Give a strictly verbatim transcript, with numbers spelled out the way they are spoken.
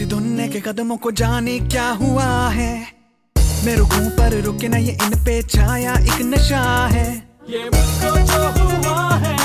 किसी धुन्ने के कदमों को जाने क्या हुआ है, मैं रुकूं पर रुके ना ये इन पे छाया एक नशा है, ये मुझको जो हुआ है।